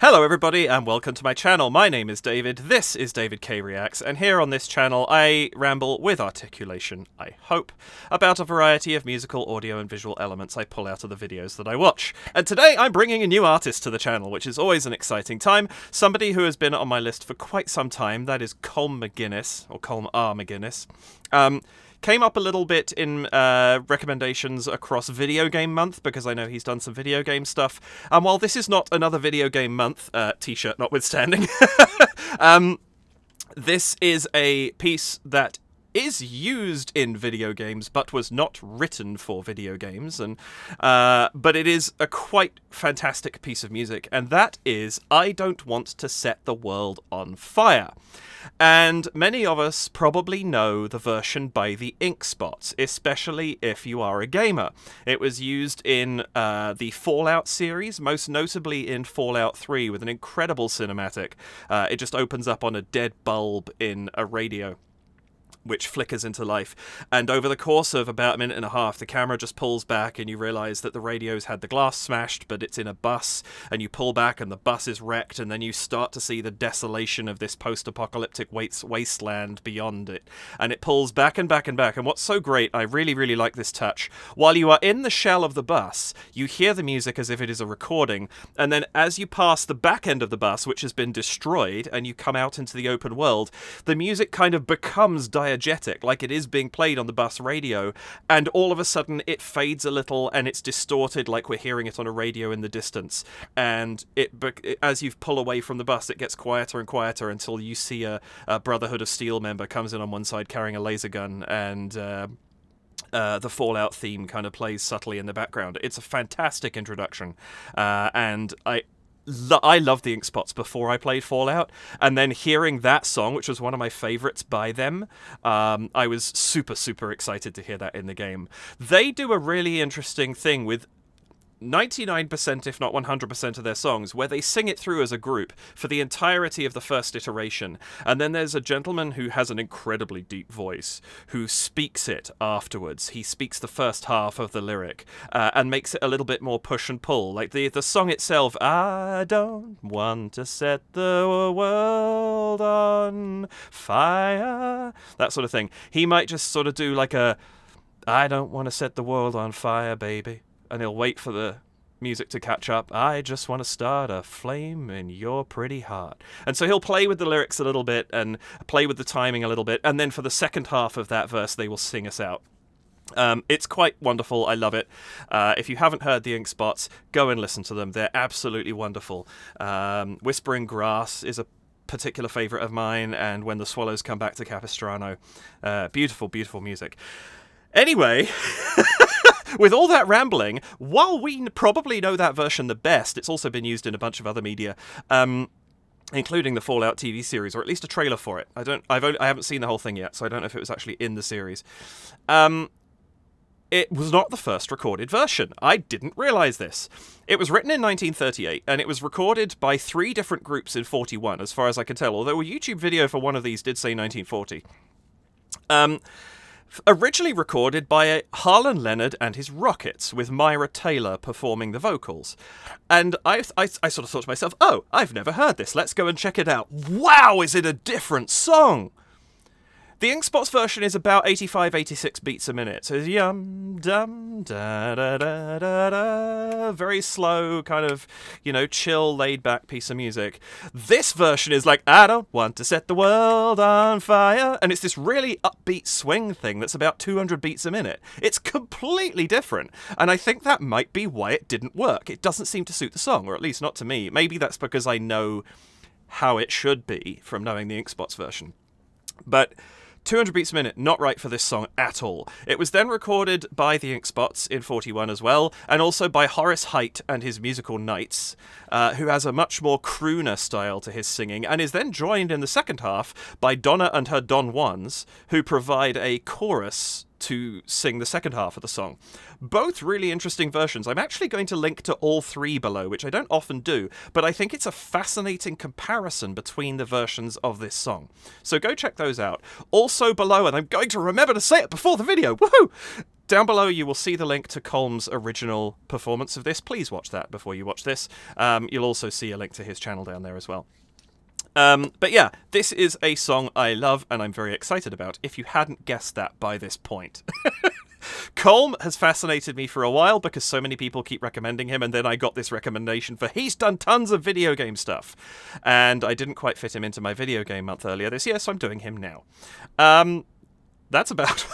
Hello everybody and welcome to my channel. My name is David, this is David K. Reacts, and here on this channel I ramble with articulation, I hope, about a variety of musical, audio and visual elements I pull out of the videos that I watch. And today I'm bringing a new artist to the channel, which is always an exciting time. Somebody who has been on my list for quite some time, that is Colm McGuinness, or Colm R. McGuinness. Came up a little bit in recommendations across Video Game Month, because I know he's done some video game stuff. And while this is not another Video Game Month, t-shirt notwithstanding, this is a piece that is used in video games, but was not written for video games, and but it is a quite fantastic piece of music, and that is I Don't Want to Set the World on Fire. And many of us probably know the version by the Ink Spots, especially if you are a gamer. It was used in the Fallout series, most notably in Fallout 3, with an incredible cinematic. It just opens up on a dead bulb in a radio, which flickers into life, and over the course of about a minute and a half the camera just pulls back and you realise that the radio's had the glass smashed, but it's in a bus, and you pull back and the bus is wrecked, and then you start to see the desolation of this post-apocalyptic wasteland beyond it, and it pulls back and back and back. And what's so great, I really like this touch, while you are in the shell of the bus you hear the music as if it is a recording, and then as you pass the back end of the bus, which has been destroyed, and you come out into the open world, the music kind of becomes diagetic, like it is being played on the bus radio, and all of a sudden it fades a little and it's distorted, like we're hearing it on a radio in the distance. And as you pull away from the bus, it gets quieter and quieter until you see a Brotherhood of Steel member comes in on one side carrying a laser gun, and the Fallout theme kind of plays subtly in the background. It's a fantastic introduction, and I loved the Ink Spots before I played Fallout, and then hearing that song, which was one of my favourites by them, I was super excited to hear that in the game. They do a really interesting thing with 99% if not 100% of their songs, where they sing it through as a group for the entirety of the first iteration, and then there's a gentleman who has an incredibly deep voice who speaks it afterwards. He speaks the first half of the lyric and makes it a little bit more push and pull, like the song itself, I don't want to set the world on fire, that sort of thing. He might just sort of do like a I don't want to set the world on fire, baby, and he'll wait for the music to catch up. I just want to start a flame in your pretty heart. And so he'll play with the lyrics a little bit and play with the timing a little bit, and then for the second half of that verse they will sing us out. It's quite wonderful, I love it. If you haven't heard the Ink Spots, go and listen to them, they're absolutely wonderful. Whispering Grass is a particular favourite of mine, and When the Swallows Come Back to Capistrano. Beautiful music. Anyway, with all that rambling, while we probably know that version the best, it's also been used in a bunch of other media, including the Fallout TV series, or at least a trailer for it. I haven't seen the whole thing yet, so I don't know if it was actually in the series. It was not the first recorded version. I didn't realise this. It was written in 1938, and it was recorded by 3 different groups in 41, as far as I can tell, although a YouTube video for one of these did say 1940. Originally recorded by Harlan Leonard and his Rockets, with Myra Taylor performing the vocals. And I sort of thought to myself, oh, I've never heard this, let's go and check it out. Wow, is it a different song! The Ink Spots version is about 85-86 beats a minute. So it's yum, dum, da, da, da, da, da. Very slow, kind of, you know, chill, laid-back piece of music. This version is like, I don't want to set the world on fire. And it's this really upbeat swing thing that's about 200 beats a minute. It's completely different. And I think that might be why it didn't work. It doesn't seem to suit the song, or at least not to me. Maybe that's because I know how it should be from knowing the Ink Spots version. But 200 beats a minute, not right for this song at all. It was then recorded by the Ink Spots in 41 as well, and also by Horace Heidt and his Musical Knights, who has a much more crooner style to his singing, and is then joined in the second half by Donna and her Don Juans, who provide a chorus to sing the second half of the song. Both really interesting versions. I'm actually going to link to all 3 below, which I don't often do, but I think it's a fascinating comparison between the versions of this song. So go check those out. Also below, and I'm going to remember to say it before the video, woohoo! Down below, you will see the link to Colm's original performance of this. Please watch that before you watch this. You'll also see a link to his channel down there as well. But yeah, this is a song I love and I'm very excited about, if you hadn't guessed that by this point. Colm has fascinated me for a while because so many people keep recommending him, and then I got this recommendation for he's done tons of video game stuff, and I didn't quite fit him into my video game month earlier this year, so I'm doing him now. That's about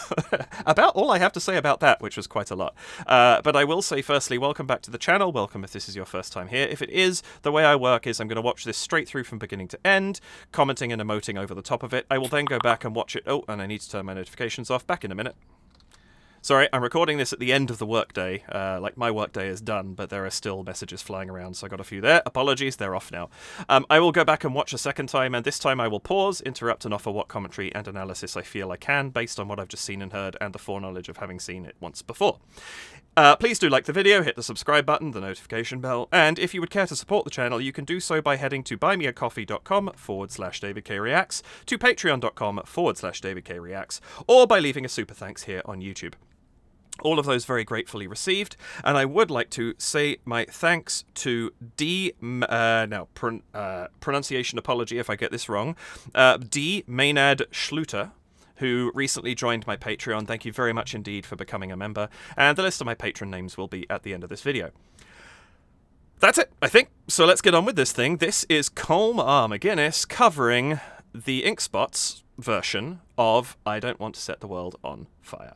about all I have to say about that, which was quite a lot. But I will say, firstly, welcome back to the channel. Welcome if this is your first time here. If it is, the way I work is I'm going to watch this straight through from beginning to end, commenting and emoting over the top of it. I will then go back and watch it. Oh, and I need to turn my notifications off. Back in a minute. Sorry, I'm recording this at the end of the workday. Like, my workday is done, but there are still messages flying around, so I got a few there. Apologies, they're off now. I will go back and watch a second time, and this time I will pause, interrupt, and offer what commentary and analysis I feel I can, based on what I've just seen and heard, and the foreknowledge of having seen it once before. Please do like the video, hit the subscribe button, the notification bell, and if you would care to support the channel, you can do so by heading to buymeacoffee.com/David K. Reacts, to patreon.com/David K. Reacts, or by leaving a super thanks here on YouTube. All of those very gratefully received, and I would like to say my thanks to pronunciation apology if I get this wrong, D. Maynard Schluter, who recently joined my Patreon. Thank you very much indeed for becoming a member, and the list of my patron names will be at the end of this video. That's it, I think, so let's get on with this thing. This is Colm R. McGuinness covering the Ink Spots version of I Don't Want to Set the World on Fire.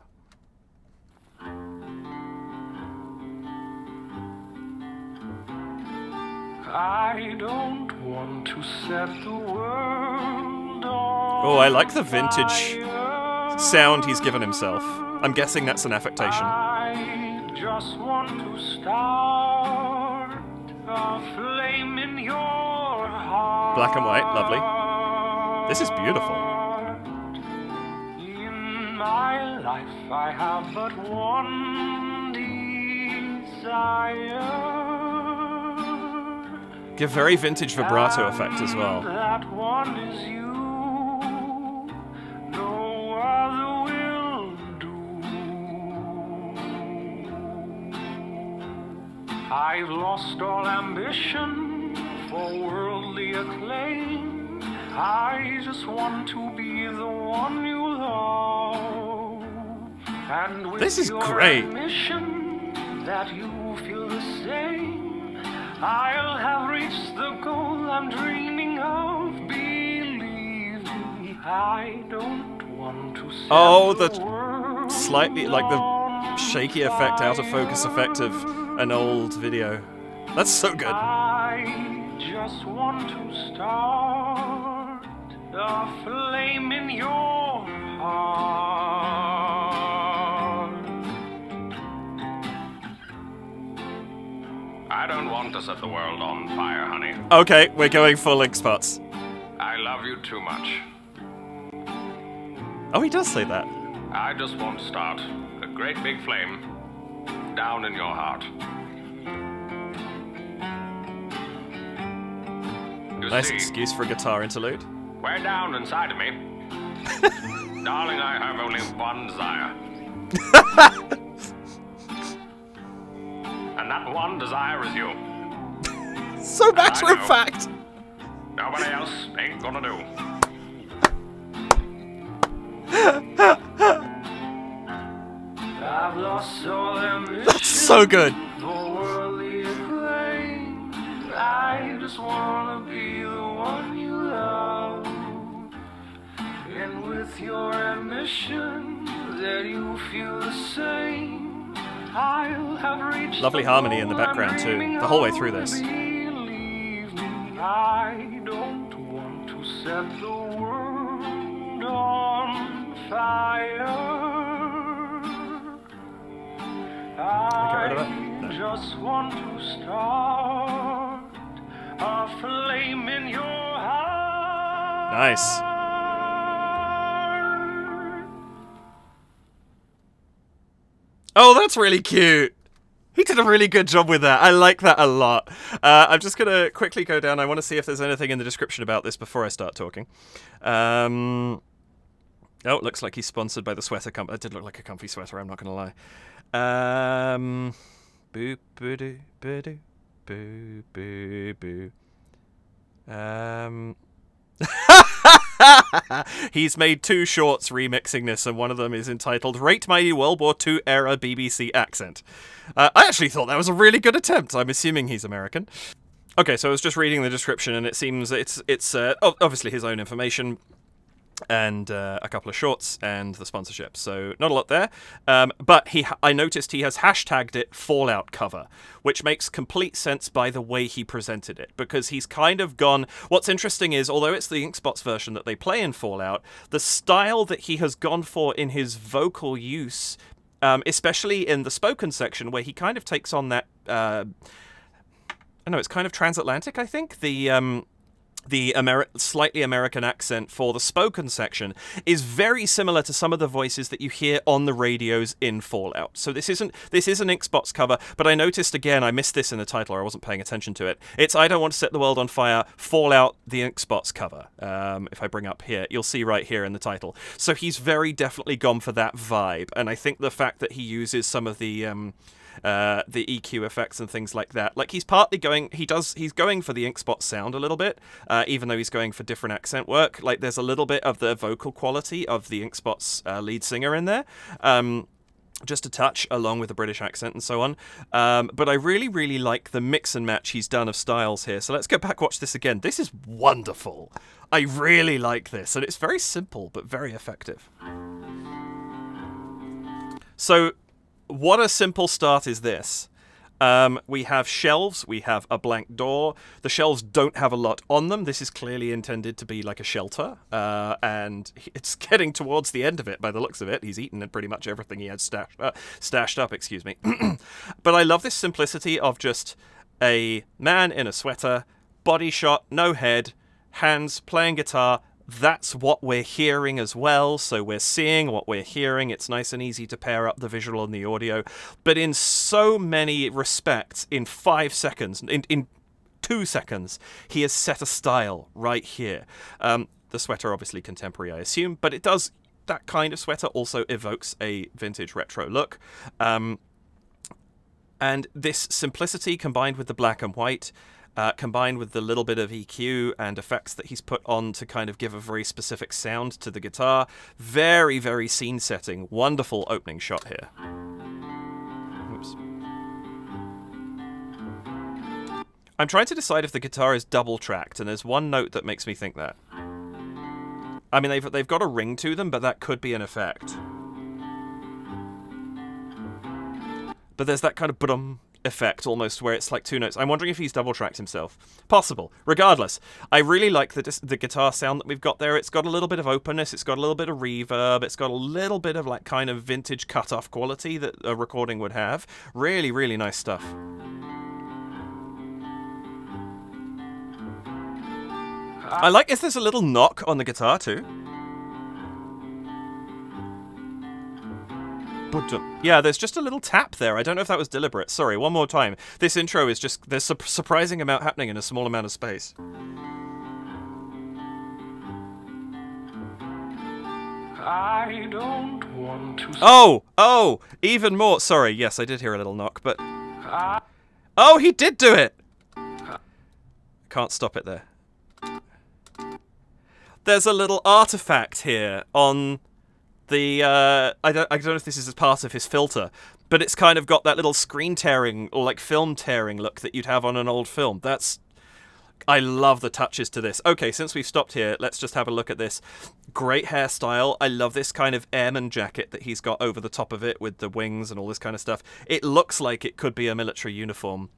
I don't want to set the world on. Oh, I like the vintage sound he's given himself. I'm guessing that's an affectation. I just want to start a flame in your heart. Black and white, lovely. This is beautiful. My life, I have but one desire. Give very vintage vibrato effect as well. That one is you. No other will do. I've lost all ambition for worldly acclaim. I just want to be the one you love. And with this is great. That you feel the same, I'll have reached the goal I'm dreaming of. Believe me, I don't want to set. Oh, the slightly like the shaky effect, out of focus effect of an old video. That's so good. I just want to start a flame in your heart. I don't want to set the world on fire, honey. Okay, we're going full Ink Spots. I love you too much. Oh, he does say that. I just want to start a great big flame down in your heart. You nice see, excuse for a guitar interlude. Way down inside of me. Darling, I have only one desire. And that one desire is you. So matter of fact. Nobody else ain't gonna do. I've lost all ambition. That's so good. For worldly acclaim. I just wanna be the one you love. And with your admission that you feel the same. I'll have reached. Lovely harmony in the background too, the whole way through this. I don't want to set the world on fire. I just want to start a flame in your heart. Nice. Oh, that's really cute. He did a really good job with that. I like that a lot. I'm just going to quickly go down. I want to see if there's anything in the description about this before I start talking. Oh, it looks like he's sponsored by the sweater company. That did look like a comfy sweater, I'm not going to lie. Boo, boo, doo, boo, doo, boo, boo, boo. He's made two shorts remixing this, and one of them is entitled Rate My World War II Era BBC Accent. I actually thought that was a really good attempt. I'm assuming he's American. Okay, so I was just reading the description, and it seems it's obviously his own information, and a couple of shorts and the sponsorship, so not a lot there. But I noticed he has hashtagged it Fallout cover, which makes complete sense by the way he presented it, because he's kind of gone... What's interesting is, although it's the Ink Spots version that they play in Fallout, the style that he has gone for in his vocal use, especially in the spoken section, where he kind of takes on that... I know, it's kind of transatlantic, I think? The slightly American accent for the spoken section is very similar to some of the voices that you hear on the radios in Fallout. So this is an Ink Spots cover, but I noticed again, I missed this in the title, or I wasn't paying attention to it. It's I Don't Want to Set the World on Fire, Fallout, the Ink Spots cover. If I bring up here, you'll see right here in the title. So he's very definitely gone for that vibe, and I think the fact that he uses some of the EQ effects and things like that. Like, he's partly going... He's going for the Ink Spot sound a little bit, even though he's going for different accent work. Like, there's a little bit of the vocal quality of the Ink Spot's lead singer in there. Just a touch, along with the British accent and so on. But I really, really like the mix and match he's done of styles here. So let's go back, watch this again. This is wonderful. I really like this. And it's very simple, but very effective. So... what a simple start is this. We have shelves, we have a blank door. The shelves don't have a lot on them. This is clearly intended to be like a shelter, and it's getting towards the end of it by the looks of it. He's eaten pretty much everything he had stashed up, excuse me. But I love this simplicity of just a man in a sweater, body shot, no head, hands playing guitar. That's what we're hearing as well, so we're seeing what we're hearing. It's nice and easy to pair up the visual and the audio, but in so many respects, in 5 seconds, in 2 seconds, he has set a style right here. The sweater, obviously contemporary, I assume, but it does, that kind of sweater also evokes a vintage retro look. And this simplicity combined with the black and white, combined with the little bit of EQ and effects that he's put on to kind of give a very specific sound to the guitar. Very, very scene setting. Wonderful opening shot here. Oops. I'm trying to decide if the guitar is double tracked, and there's one note that makes me think that. I mean, they've got a ring to them, but that could be an effect. But there's that kind of ba-dum effect almost, where it's like two notes. I'm wondering if he's double tracked himself. Possible. Regardless, I really like the guitar sound that we've got there. It's got a little bit of openness, it's got a little bit of reverb, it's got a little bit of like kind of vintage cut-off quality that a recording would have. Really, really nice stuff. I like, is there's a little knock on the guitar too? Yeah, there's just a little tap there. I don't know if that was deliberate. Sorry, one more time. This intro is just... there's a surprising amount happening in a small amount of space. I don't want to... oh! Oh! Even more! Sorry, yes, I did hear a little knock, but... oh, he did do it! Can't stop it there. There's a little artifact here on... the, I don't know if this is as part of his filter, but it's kind of got that little screen tearing or like film tearing look that you'd have on an old film. That's, I love the touches to this. Okay, since we've stopped here, let's just have a look at this. Great hairstyle. I love this kind of airman jacket that he's got over the top of it with the wings and all this kind of stuff. It looks like it could be a military uniform.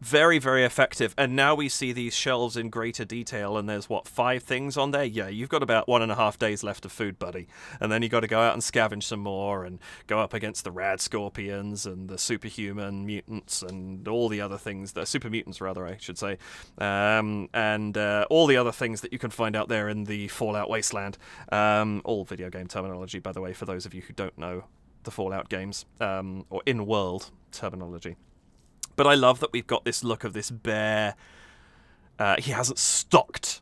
Very, very effective. And now we see these shelves in greater detail, and there's, what, 5 things on there? Yeah, you've got about 1.5 days left of food, buddy. And then you've got to go out and scavenge some more and go up against the rad scorpions and the superhuman mutants and all the other things. The super mutants, rather, I should say. And all the other things that you can find out there in the Fallout Wasteland. All video game terminology, by the way, for those of you who don't know the Fallout games, or in-world terminology. But I love that we've got this look of this bear. He hasn't stocked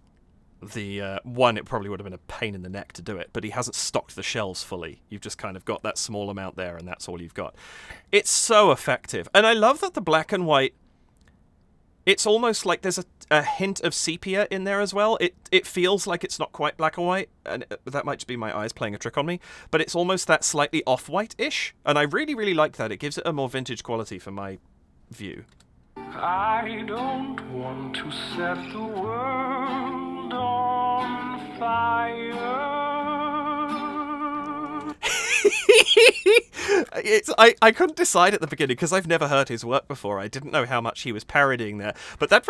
the one, it probably would have been a pain in the neck to do it, but he hasn't stocked the shelves fully. You've just kind of got that small amount there, and that's all you've got. It's so effective. And I love that the black and white, it's almost like there's a hint of sepia in there as well. It feels like it's not quite black and white, and that might just be my eyes playing a trick on me, but it's almost that slightly off-white-ish, and I really, really like that. It gives it a more vintage quality for my view. I don't want to set the world on fire. I couldn't decide at the beginning because I've never heard his work before. I didn't know how much he was parodying there. But that,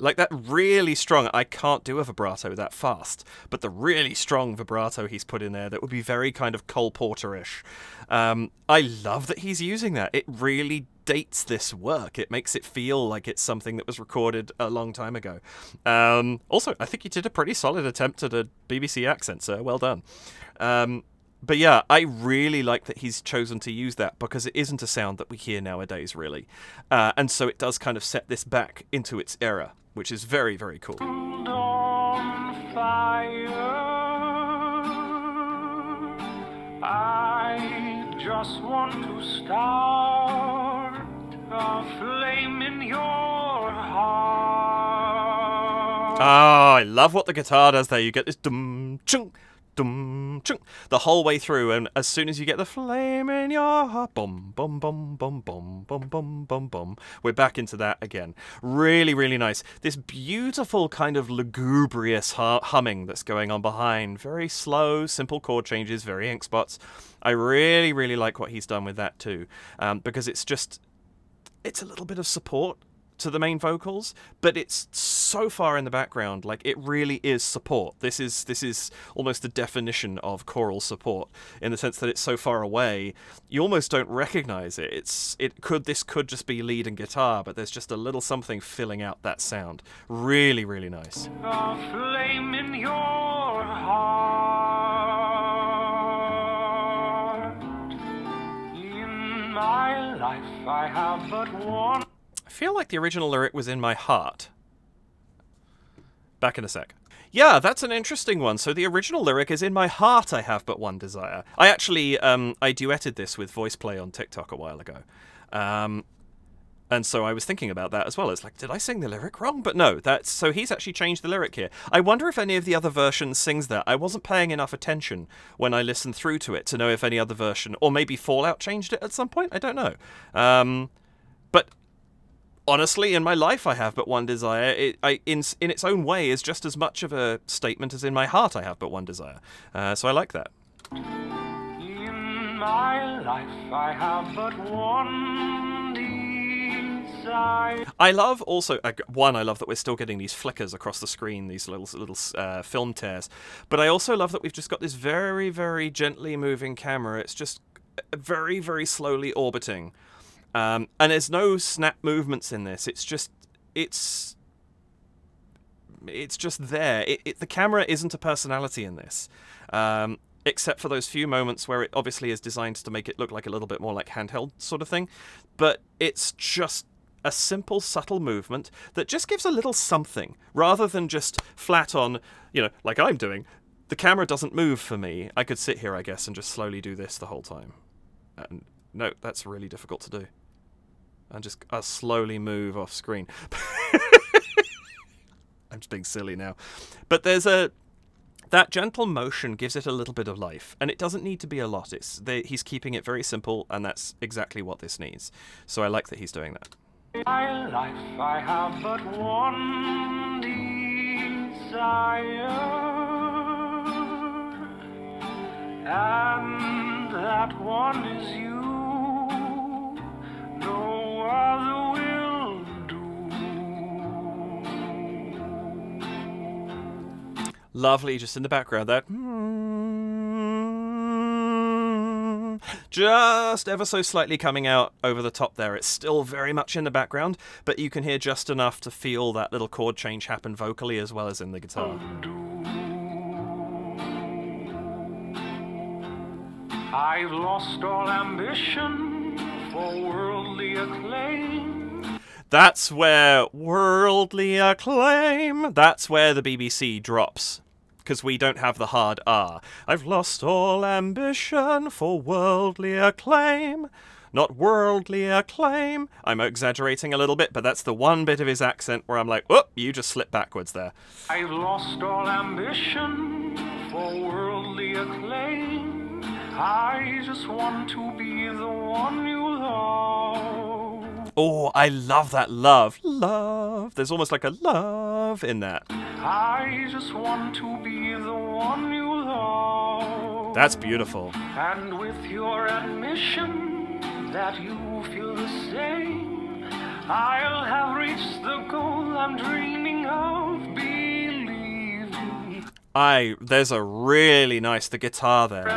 like that really strong, I can't do a vibrato that fast. But the really strong vibrato he's put in there, that would be very kind of Cole Porter-ish. I love that he's using that. It really dates this work. It makes it feel like it's something that was recorded a long time ago. Also, I think you did a pretty solid attempt at a BBC accent, sir. Well done. But yeah, I really like that he's chosen to use that, because it isn't a sound that we hear nowadays, really. And so it does kind of set this back into its era, which is very, very cool. On fire, I just want to start a flame in your heart. Oh, I love what the guitar does there. You get this dum-chung. Dum, chung, the whole way through, and as soon as you get the flame in your heart, bum bum bum bum bum bum bum bum bum, we're back into that again. Really, really nice. This beautiful kind of lugubrious humming that's going on behind. Very slow, simple chord changes, very Ink Spots. I really, really like what he's done with that too, because it's just, it's a little bit of support to the main vocals, but it's so far in the background, like it really is support. This is almost the definition of choral support, in the sense that it's so far away you almost don't recognize it. This could just be lead and guitar, but there's just a little something filling out that sound. Really, really nice. A flame in your heart. In my life I have but one. I feel like the original lyric was in my heart. Back in a sec. Yeah, that's an interesting one. So the original lyric is, in my heart I have but one desire. I actually, I duetted this with Voiceplay on TikTok a while ago. And so I was thinking about that as well. It's like, did I sing the lyric wrong? But no, that's, so he's actually changed the lyric here. I wonder if any of the other versions sings that. I wasn't paying enough attention when I listened through to it to know if any other version, or maybe Fallout changed it at some point. I don't know. But honestly, in my life I have but one desire. In its own way, is just as much of a statement as in my heart I have but one desire. So I like that. In my life I have but one desire. I love also, I love that we're still getting these flickers across the screen, these little film tears. But I also love that we've just got this very, very gently moving camera. It's just very, very slowly orbiting. And there's no snap movements in this. It's just, it's just there. The camera isn't a personality in this, except for those few moments where it obviously is designed to make it look like a little bit more like handheld sort of thing. But it's just a simple, subtle movement that just gives a little something, rather than just flat on, you know, like I'm doing. The camera doesn't move for me. I could sit here, I guess, and just slowly do this the whole time. And no, that's really difficult to do. And just slowly move off screen. I'm just being silly now. But there's that gentle motion gives it a little bit of life, and it doesn't need to be a lot. He's keeping it very simple, and that's exactly what this needs. So I like that he's doing that. My life, I have but one desire, and that one is you. No other will do. Lovely, just in the background, that just ever so slightly coming out over the top there. It's still very much in the background, but you can hear just enough to feel that little chord change happen vocally as well as in the guitar. I've lost all ambition for worldly acclaim. That's where worldly acclaim, that's where the BBC drops. Because we don't have the hard R. I've lost all ambition for worldly acclaim. Not worldly acclaim. I'm exaggerating a little bit, but that's the one bit of his accent where I'm like, whoop, you just slipped backwards there. I've lost all ambition for worldly acclaim. I just want to be the one you love. Oh, I love that love. Love. There's almost like a love in that. I just want to be the one you love. That's beautiful. And with your admission that you feel the same, I'll have reached the goal I'm dreaming of, believe me. There's a really nice, the guitar there.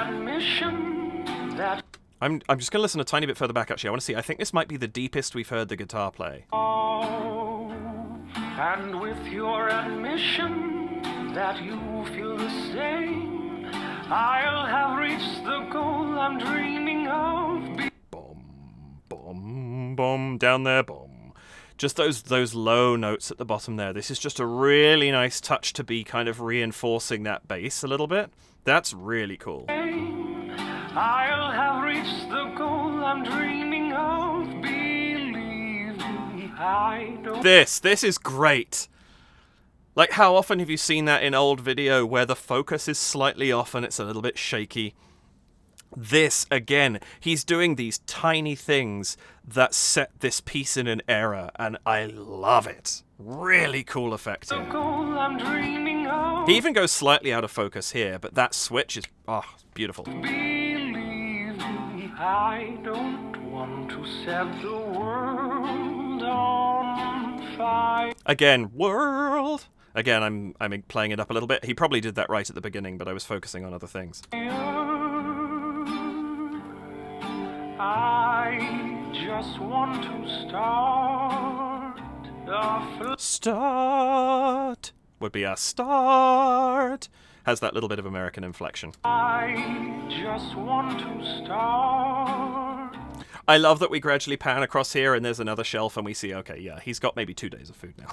I'm just gonna listen a tiny bit further back actually, I wanna see, I think this might be the deepest we've heard the guitar play. Oh, and with your admission that you feel the same, I'll have reached the goal I'm dreaming of, believe. Boom, boom, down there, boom. Just those low notes at the bottom there. This is just a really nice touch to be kind of reinforcing that bass a little bit. That's really cool. I'll have reached the goal I'm dreaming of, believe me, I don't. This is great. Like, how often have you seen that in old video where the focus is slightly off and it's a little bit shaky? This, again, he's doing these tiny things that set this piece in an era, and I love it. Really cool effect here. He even goes slightly out of focus here, but that switch is, oh, beautiful. Believe me, I don't want to set the world on fire. Again, world. Again, I'm playing it up a little bit. He probably did that right at the beginning, but I was focusing on other things. I just want to start. Start would be a start. Has that little bit of American inflection. I just want to start. I love that we gradually pan across here and there's another shelf and we see, okay, yeah, he's got maybe 2 days of food now.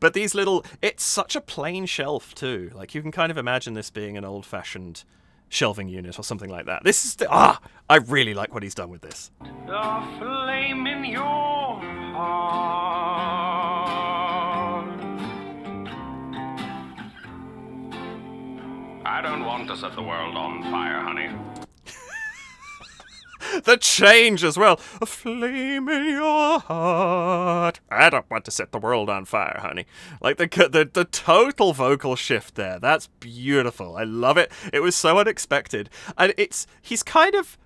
But these little, it's such a plain shelf too. Like you can kind of imagine this being an old fashioned shelving unit or something like that. This is I really like what he's done with this. The flame in your heart. I don't want to set the world on fire, honey. The change as well. A flame in your heart. I don't want to set the world on fire, honey. Like the total vocal shift there. That's beautiful. I love it. It was so unexpected. And he's kind of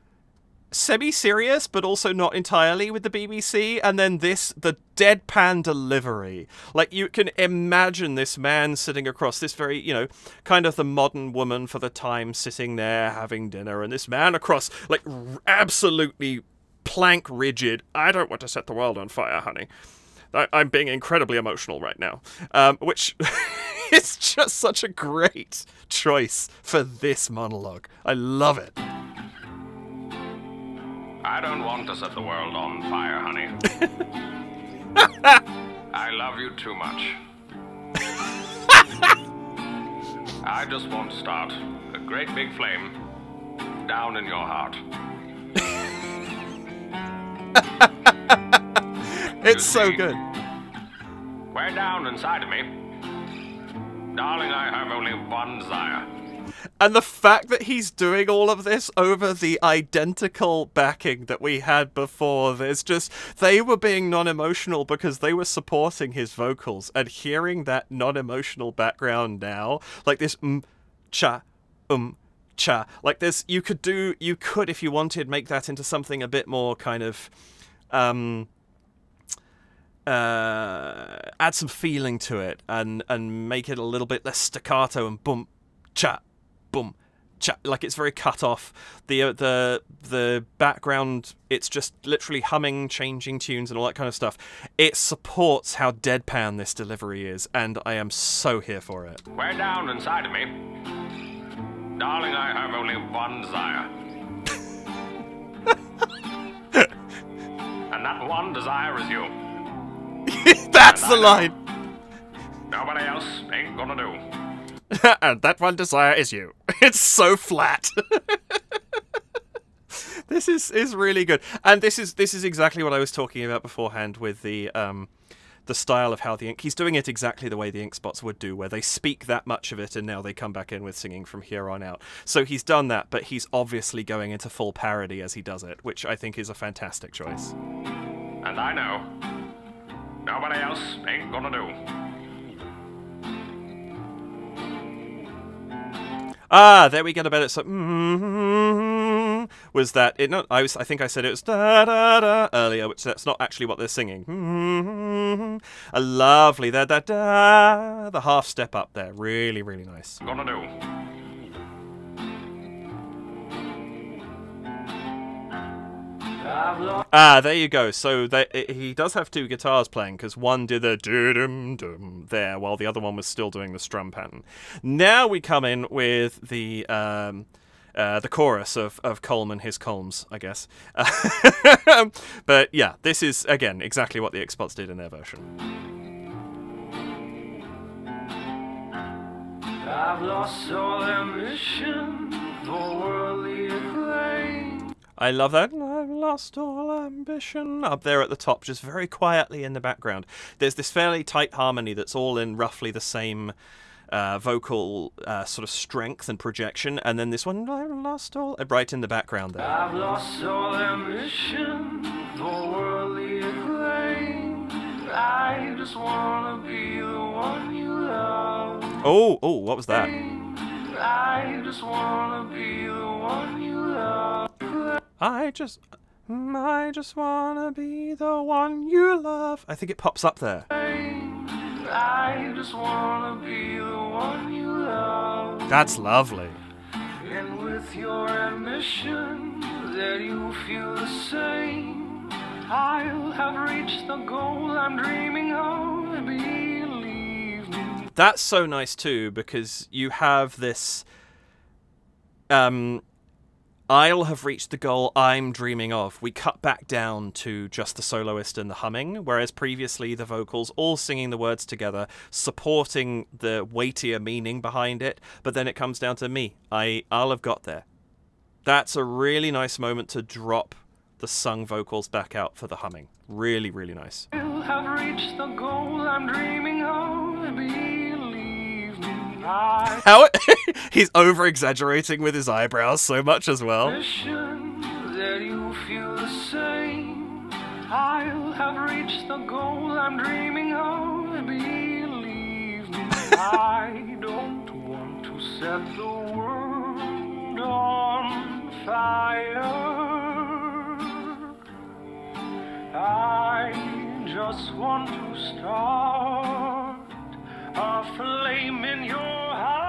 semi-serious, but also not entirely with the BBC. And then the deadpan delivery. Like you can imagine this man sitting across this very, you know, kind of the modern woman for the time sitting there having dinner. And this man across, like absolutely plank rigid. I don't want to set the world on fire, honey. I'm being incredibly emotional right now, which is just such a great choice for this monologue. I love it. I don't want to set the world on fire, honey. I love you too much. I just want to start a great big flame down in your heart. It's so good. Way down inside of me, darling, I have only one desire. And the fact that he's doing all of this over the identical backing that we had before, there's just, they were being non-emotional because they were supporting his vocals, and hearing that non-emotional background now, like this cha, cha, like this, you could, if you wanted, make that into something a bit more kind of, add some feeling to it and make it a little bit less staccato and boom cha, like it's very cut off. The background, it's just literally humming, changing tunes and all that kind of stuff. It supports how deadpan this delivery is, and I am so here for it. We're down inside of me, darling, I have only one desire. And that one desire is you. That's the line. Nobody else ain't gonna do. And that one desire is you. It's so flat. This is really good, and this is exactly what I was talking about beforehand with the style of how the ink. He's doing it exactly the way the Ink Spots would do, where they speak that much of it, and now they come back in with singing from here on out. So he's done that, but he's obviously going into full parody as he does it, which I think is a fantastic choice. And I know nobody else ain't gonna do. Ah, there we get a better. So. Was that it? No, I think I said it was da da da earlier, which that's not actually what they're singing. A lovely da da da, the half step up there, really really nice. Gonna do. Ah, there you go. So he does have two guitars playing because one did the doo dum dum there, while the other one was still doing the strum pattern. Now we come in with the chorus of Colm and his Colms, I guess. But yeah, this is, again, exactly what the Ink Spots did in their version. I've lost all ambition for worldly acclaim. I love that. I've lost all ambition. Up there at the top, just very quietly in the background. There's this fairly tight harmony that's all in roughly the same... vocal sort of strength and projection, and then this one, I've lost all, right in the background there. I've lost all ambition for worldly acclaim. I just wanna be the one you love. Oh, oh, what was that? I just wanna be the one you love. I just wanna be the one you love. I think it pops up there. I just wanna be the one you love. That's lovely. And with your admission that you feel the same, I'll have reached the goal I'm dreaming of, believe me. That's so nice too, because you have this I'll have reached the goal I'm dreaming of. We cut back down to just the soloist and the humming, whereas previously the vocals all singing the words together, supporting the weightier meaning behind it, but then it comes down to me. I'll have got there. That's a really nice moment to drop the sung vocals back out for the humming. Really, really nice. I'll have reached the goal I'm dreaming of, believe me. How he's over exaggerating with his eyebrows so much as well. That you feel the same. I'll have reached the goal I'm dreaming of, believe me. I don't want to set the world on fire. I just want to start a flame in your heart.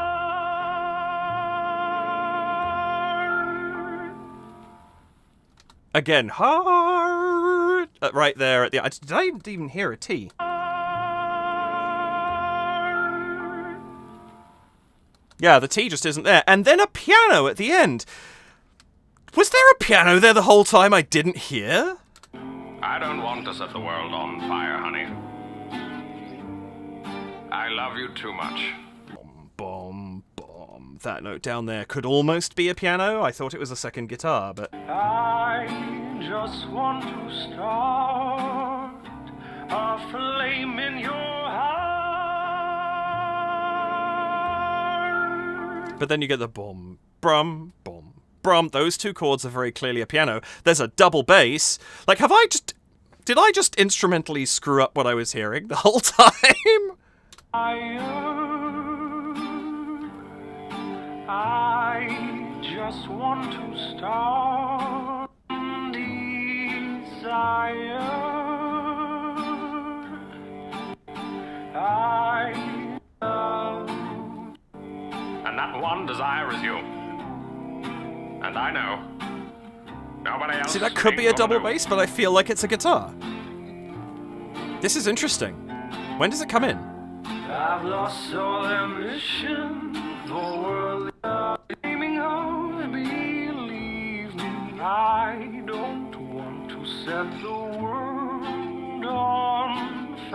Again, heart right there at the. Did I even hear a T? Heart. Yeah, the T just isn't there, and then a piano at the end. Was there a piano there the whole time I didn't hear? I don't want to set the world on fire, honey. I love you too much. Bom, bom, bom. That note down there could almost be a piano. I thought it was a second guitar, but... I just want to start a flame in your heart. But then you get the bom, brum, bom, brum. Those two chords are very clearly a piano. There's a double bass. Like, have I just... Did I just instrumentally screw up what I was hearing the whole time? I just want to start desire. I love. And that one desire is you. And I know. Nobody else. See, that could be a double bass, but I feel like it's a guitar. This is interesting. When does it come in? I've lost all ambition for worldly dreaming of, believe me. I don't want to set the world on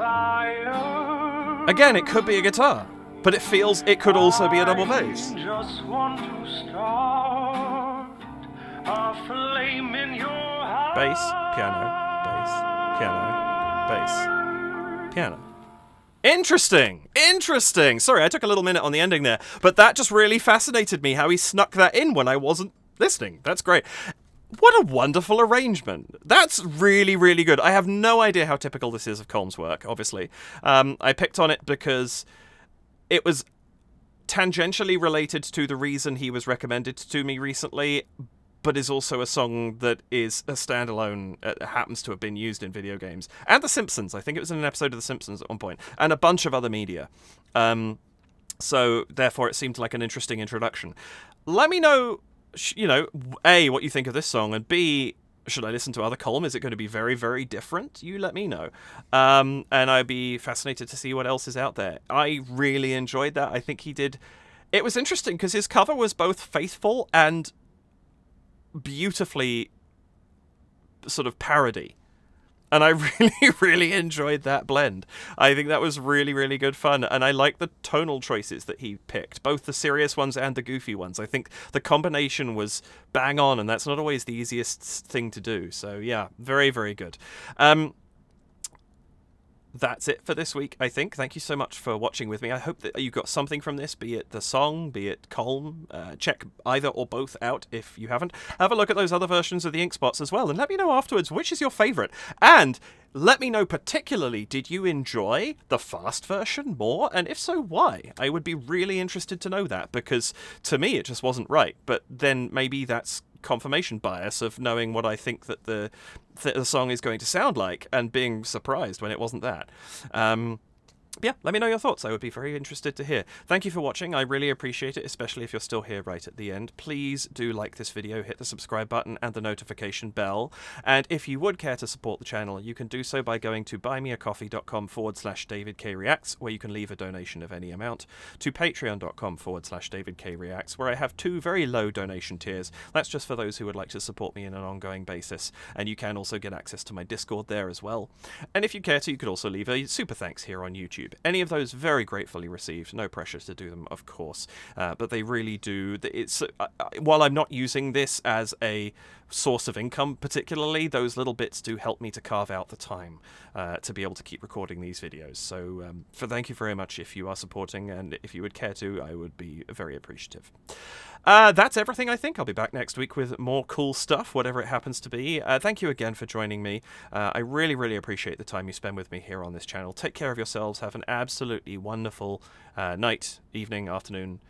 Again, it could be a guitar, but it feels it could also be a double bass. Just want to start a flame in your heart. Bass, piano, bass, piano, bass, piano. Interesting! Interesting! Sorry, I took a little minute on the ending there, but that just really fascinated me, how he snuck that in when I wasn't listening. That's great. What a wonderful arrangement. That's really, really good. I have no idea how typical this is of Colm's work, obviously. I picked on it because it was tangentially related to the reason he was recommended to me recently, but is also a song that is a standalone, happens to have been used in video games. And The Simpsons. I think it was in an episode of The Simpsons at one point. And a bunch of other media. So, therefore, it seemed like an interesting introduction. Let me know, you know, A, what you think of this song, and B, should I listen to other Colm? Is it going to be very, very different? You let me know. And I'd be fascinated to see what else is out there. I really enjoyed that. I think he did. It was interesting because his cover was both faithful and beautifully sort of parody. And I really, really enjoyed that blend. I think that was really, really good fun. And I like the tonal choices that he picked, both the serious ones and the goofy ones. I think the combination was bang on, and that's not always the easiest thing to do. So, yeah, very, very good. That's it for this week, I think. Thank you so much for watching with me. I hope that you got something from this, be it the song, be it Colm. Check either or both out if you haven't. Have a look at those other versions of the Ink Spots as well, and let me know afterwards which is your favourite. And let me know particularly, did you enjoy the fast version more? And if so, why? I would be really interested to know that, because to me it just wasn't right. But then maybe that's confirmation bias of knowing what I think that the song is going to sound like and being surprised when it wasn't that. Yeah, let me know your thoughts. I would be very interested to hear. Thank you for watching. I really appreciate it, especially if you're still here right at the end. Please do like this video, hit the subscribe button and the notification bell. And if you would care to support the channel, you can do so by going to buymeacoffee.com/David K Reacts, where you can leave a donation of any amount, to patreon.com/David K Reacts, where I have two very low donation tiers. That's just for those who would like to support me on an ongoing basis. And you can also get access to my Discord there as well. And if you care to, you could also leave a super thanks here on YouTube. Any of those very gratefully received, no pressure to do them, of course, but they really do. It's while I'm not using this as a source of income particularly, those little bits do help me to carve out the time to be able to keep recording these videos. So thank you very much if you are supporting, and if you would care to, I would be very appreciative. That's everything, I think. I'll be back next week with more cool stuff, whatever it happens to be. Thank you again for joining me. I really, really appreciate the time you spend with me here on this channel. Take care of yourselves. Have an absolutely wonderful night, evening, afternoon,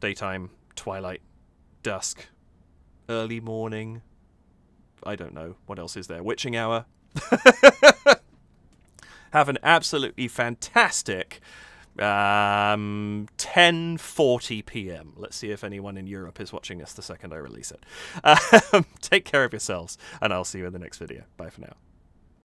daytime, twilight, dusk, early morning. I don't know. What else is there? Witching hour. Have an absolutely fantastic 10:40 p.m. Let's see if anyone in Europe is watching this the second I release it. Take care of yourselves, and I'll see you in the next video. Bye for now.